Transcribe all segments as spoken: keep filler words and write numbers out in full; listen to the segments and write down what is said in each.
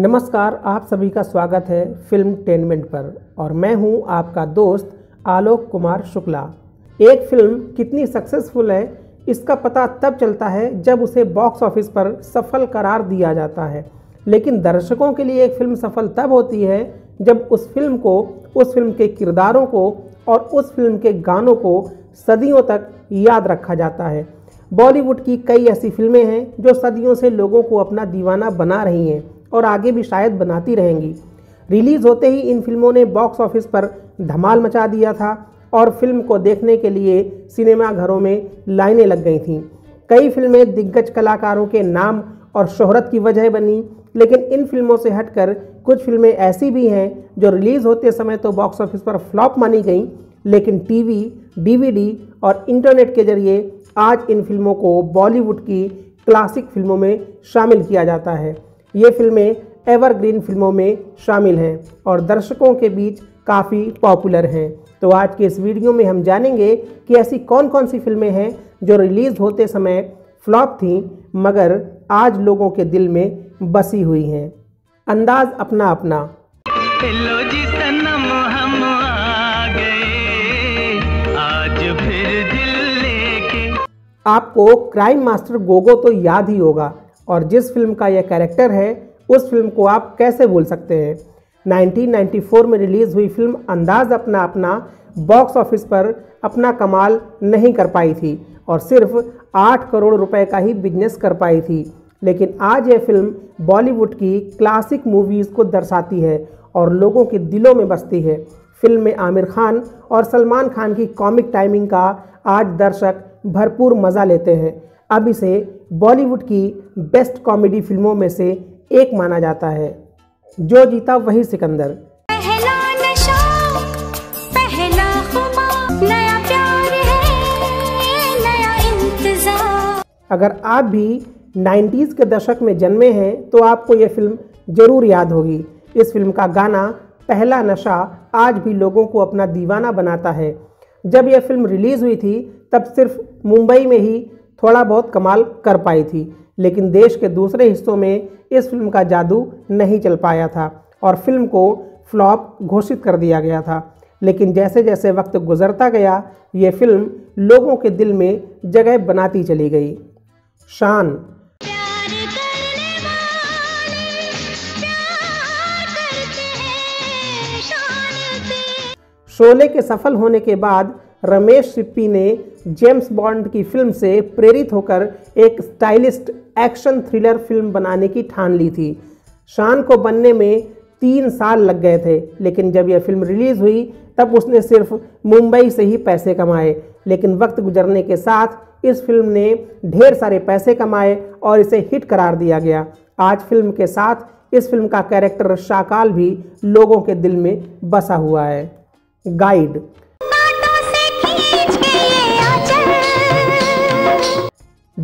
नमस्कार, आप सभी का स्वागत है फिल्म टेनमेंट पर और मैं हूं आपका दोस्त आलोक कुमार शुक्ला। एक फिल्म कितनी सक्सेसफुल है इसका पता तब चलता है जब उसे बॉक्स ऑफिस पर सफल करार दिया जाता है, लेकिन दर्शकों के लिए एक फिल्म सफल तब होती है जब उस फिल्म को, उस फिल्म के किरदारों को और उस फिल्म के गानों को सदियों तक याद रखा जाता है। बॉलीवुड की कई ऐसी फिल्में हैं जो सदियों से लोगों को अपना दीवाना बना रही हैं और आगे भी शायद बनाती रहेंगी। रिलीज़ होते ही इन फिल्मों ने बॉक्स ऑफिस पर धमाल मचा दिया था और फिल्म को देखने के लिए सिनेमाघरों में लाइनें लग गई थीं। कई फिल्में दिग्गज कलाकारों के नाम और शोहरत की वजह बनी, लेकिन इन फिल्मों से हटकर कुछ फिल्में ऐसी भी हैं जो रिलीज़ होते समय तो बॉक्स ऑफिस पर फ्लॉप मानी गई, लेकिन टीवी, डीवीडी और इंटरनेट के जरिए आज इन फिल्मों को बॉलीवुड की क्लासिक फिल्मों में शामिल किया जाता है। ये फिल्में एवरग्रीन फिल्मों में शामिल हैं और दर्शकों के बीच काफ़ी पॉपुलर हैं। तो आज के इस वीडियो में हम जानेंगे कि ऐसी कौन कौन सी फिल्में हैं जो रिलीज़ होते समय फ्लॉप थीं मगर आज लोगों के दिल में बसी हुई हैं। अंदाज़ अपना अपना। हेलो जी सनम, हम आ गए आज फिर दिल लेके। आपको क्राइम मास्टर गोगो तो याद ही होगा और जिस फिल्म का यह कैरेक्टर है उस फिल्म को आप कैसे भूल सकते हैं। नाइनटीन नाइंटी फोर में रिलीज़ हुई फिल्म अंदाज़ अपना अपना बॉक्स ऑफिस पर अपना कमाल नहीं कर पाई थी और सिर्फ आठ करोड़ रुपए का ही बिजनेस कर पाई थी, लेकिन आज यह फिल्म बॉलीवुड की क्लासिक मूवीज़ को दर्शाती है और लोगों के दिलों में बसती है। फिल्म में आमिर ख़ान और सलमान खान की कॉमिक टाइमिंग का आज दर्शक भरपूर मज़ा लेते हैं। अब इसे बॉलीवुड की बेस्ट कॉमेडी फिल्मों में से एक माना जाता है। जो जीता वही सिकंदर, पहला नशा, पहला खुमार, नया प्यार है, नया इंतजार। अगर आप भी नाइंटीज़ के दशक में जन्मे हैं तो आपको ये फिल्म ज़रूर याद होगी। इस फिल्म का गाना पहला नशा आज भी लोगों को अपना दीवाना बनाता है। जब यह फिल्म रिलीज़ हुई थी तब सिर्फ मुंबई में ही थोड़ा बहुत कमाल कर पाई थी, लेकिन देश के दूसरे हिस्सों में इस फिल्म का जादू नहीं चल पाया था और फिल्म को फ्लॉप घोषित कर दिया गया था। लेकिन जैसे जैसे वक्त गुजरता गया ये फिल्म लोगों के दिल में जगह बनाती चली गई। शान, प्यार करने वाले प्यार करते हैं शान से। शोले के सफल होने के बाद रमेश सिप्पी ने जेम्स बॉन्ड की फिल्म से प्रेरित होकर एक स्टाइलिस्ट एक्शन थ्रिलर फिल्म बनाने की ठान ली थी। शान को बनने में तीन साल लग गए थे, लेकिन जब यह फिल्म रिलीज़ हुई तब उसने सिर्फ मुंबई से ही पैसे कमाए, लेकिन वक्त गुजरने के साथ इस फिल्म ने ढेर सारे पैसे कमाए और इसे हिट करार दिया गया। आज फिल्म के साथ इस फिल्म का कैरेक्टर शाकाल भी लोगों के दिल में बसा हुआ है। गाइड,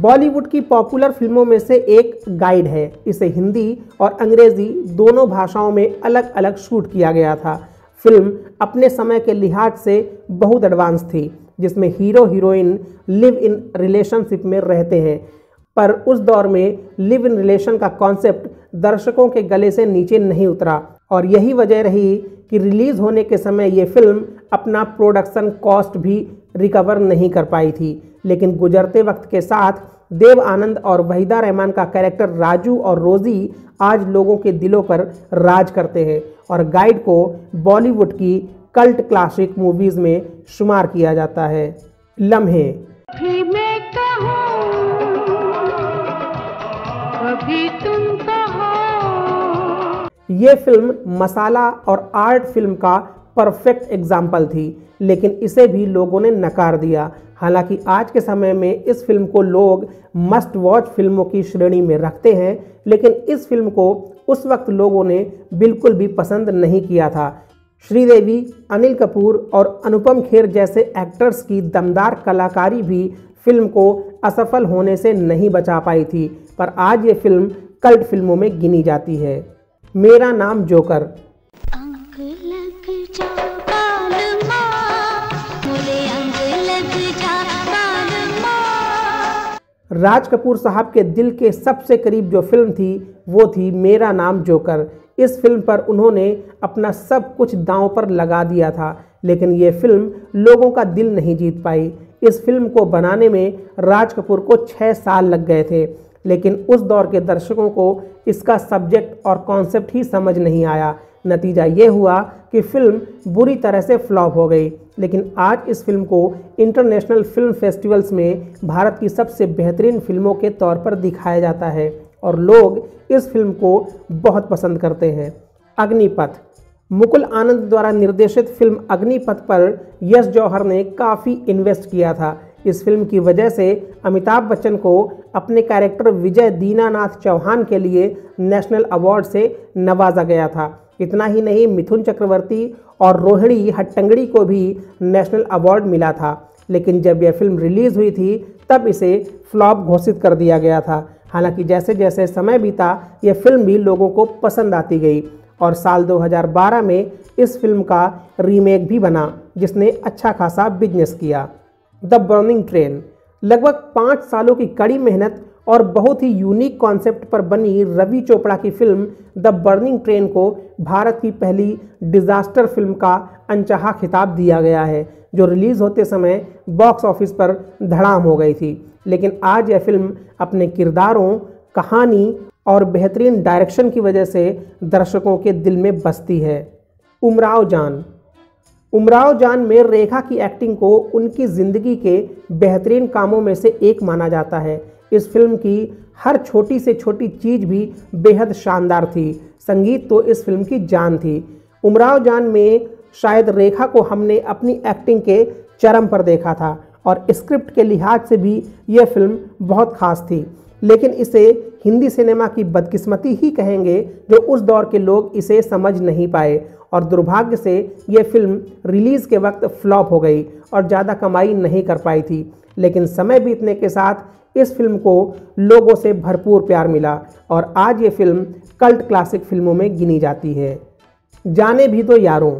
बॉलीवुड की पॉपुलर फिल्मों में से एक गाइड है। इसे हिंदी और अंग्रेज़ी दोनों भाषाओं में अलग अलग शूट किया गया था। फिल्म अपने समय के लिहाज से बहुत एडवांस थी, जिसमें hero heroine live in relationship में रहते हैं, पर उस दौर में लिव इन रिलेशन का कॉन्सेप्ट दर्शकों के गले से नीचे नहीं उतरा और यही वजह रही कि रिलीज़ होने के समय ये फिल्म अपना प्रोडक्शन कॉस्ट भी रिकवर नहीं कर पाई थी। लेकिन गुजरते वक्त के साथ देव आनंद और वहीदा रहमान का कैरेक्टर राजू और रोज़ी आज लोगों के दिलों पर राज करते हैं और गाइड को बॉलीवुड की कल्ट क्लासिक मूवीज़ में शुमार किया जाता है। लम्हे, मैं कहूं कभी तुम कहो, ये फिल्म मसाला और आर्ट फिल्म का परफेक्ट एग्जाम्पल थी, लेकिन इसे भी लोगों ने नकार दिया। हालांकि आज के समय में इस फिल्म को लोग मस्ट वॉच फिल्मों की श्रेणी में रखते हैं, लेकिन इस फिल्म को उस वक्त लोगों ने बिल्कुल भी पसंद नहीं किया था। श्रीदेवी, अनिल कपूर और अनुपम खेर जैसे एक्टर्स की दमदार कलाकारी भी फिल्म को असफल होने से नहीं बचा पाई थी, पर आज ये फिल्म कल्ट फिल्मों में गिनी जाती है। मेरा नाम जोकर, राज कपूर साहब के दिल के सबसे करीब जो फिल्म थी वो थी मेरा नाम जोकर। इस फिल्म पर उन्होंने अपना सब कुछ दांव पर लगा दिया था, लेकिन ये फिल्म लोगों का दिल नहीं जीत पाई। इस फिल्म को बनाने में राज कपूर को छः साल लग गए थे, लेकिन उस दौर के दर्शकों को इसका सब्जेक्ट और कॉन्सेप्ट ही समझ नहीं आया। नतीजा ये हुआ कि फ़िल्म बुरी तरह से फ्लॉप हो गई। लेकिन आज इस फिल्म को इंटरनेशनल फिल्म फेस्टिवल्स में भारत की सबसे बेहतरीन फिल्मों के तौर पर दिखाया जाता है और लोग इस फिल्म को बहुत पसंद करते हैं। अग्निपथ, मुकुल आनंद द्वारा निर्देशित फिल्म अग्निपथ पर यश जौहर ने काफ़ी इन्वेस्ट किया था। इस फिल्म की वजह से अमिताभ बच्चन को अपने कैरेक्टर विजय दीनानाथ चौहान के लिए नेशनल अवार्ड से नवाजा गया था। इतना ही नहीं, मिथुन चक्रवर्ती और रोहिणी हट्टंगड़ी को भी नेशनल अवार्ड मिला था। लेकिन जब यह फिल्म रिलीज़ हुई थी तब इसे फ्लॉप घोषित कर दिया गया था। हालांकि जैसे जैसे समय बीता यह फिल्म भी लोगों को पसंद आती गई और साल दो हज़ार बारह में इस फिल्म का रीमेक भी बना, जिसने अच्छा खासा बिजनेस किया। द बर्निंग ट्रेन लगभग पाँच सालों की कड़ी मेहनत और बहुत ही यूनिक कॉन्सेप्ट पर बनी रवि चोपड़ा की फिल्म द बर्निंग ट्रेन को भारत की पहली डिज़ास्टर फिल्म का अनचाहा खिताब दिया गया है, जो रिलीज़ होते समय बॉक्स ऑफिस पर धड़ाम हो गई थी। लेकिन आज यह फिल्म अपने किरदारों, कहानी और बेहतरीन डायरेक्शन की वजह से दर्शकों के दिल में बसती है। उमराव जान उमराव जान में रेखा की एक्टिंग को उनकी ज़िंदगी के बेहतरीन कामों में से एक माना जाता है। इस फिल्म की हर छोटी से छोटी चीज़ भी बेहद शानदार थी। संगीत तो इस फिल्म की जान थी। उमराव जान में शायद रेखा को हमने अपनी एक्टिंग के चरम पर देखा था और स्क्रिप्ट के लिहाज से भी यह फिल्म बहुत खास थी। लेकिन इसे हिंदी सिनेमा की बदकिस्मती ही कहेंगे, जो उस दौर के लोग इसे समझ नहीं पाए और दुर्भाग्य से यह फिल्म रिलीज़ के वक्त फ्लॉप हो गई और ज़्यादा कमाई नहीं कर पाई थी। लेकिन समय बीतने के साथ इस फिल्म को लोगों से भरपूर प्यार मिला और आज ये फिल्म कल्ट क्लासिक फिल्मों में गिनी जाती है। जाने भी तो यारों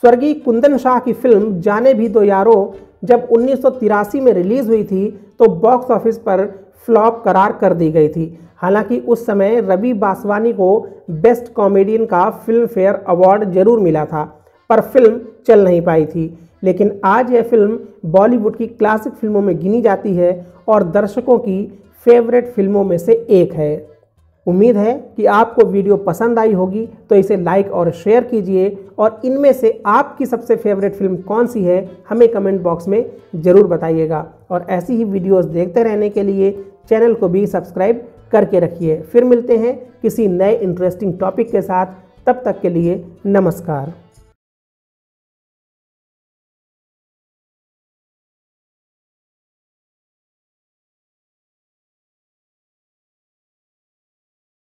स्वर्गीय कुंदन शाह की फिल्म जाने भी तो यारों जब उन्नीस सौ तिरासी में रिलीज़ हुई थी तो बॉक्स ऑफिस पर फ्लॉप करार कर दी गई थी। हालांकि उस समय रवि बासवानी को बेस्ट कॉमेडियन का फिल्म फेयर अवार्ड जरूर मिला था, पर फिल्म चल नहीं पाई थी। लेकिन आज यह फिल्म बॉलीवुड की क्लासिक फिल्मों में गिनी जाती है और दर्शकों की फेवरेट फिल्मों में से एक है। उम्मीद है कि आपको वीडियो पसंद आई होगी, तो इसे लाइक और शेयर कीजिए और इनमें से आपकी सबसे फेवरेट फिल्म कौन सी है हमें कमेंट बॉक्स में ज़रूर बताइएगा। और ऐसी ही वीडियोस देखते रहने के लिए चैनल को भी सब्सक्राइब करके रखिए। फिर मिलते हैं किसी नए इंटरेस्टिंग टॉपिक के साथ, तब तक के लिए नमस्कार।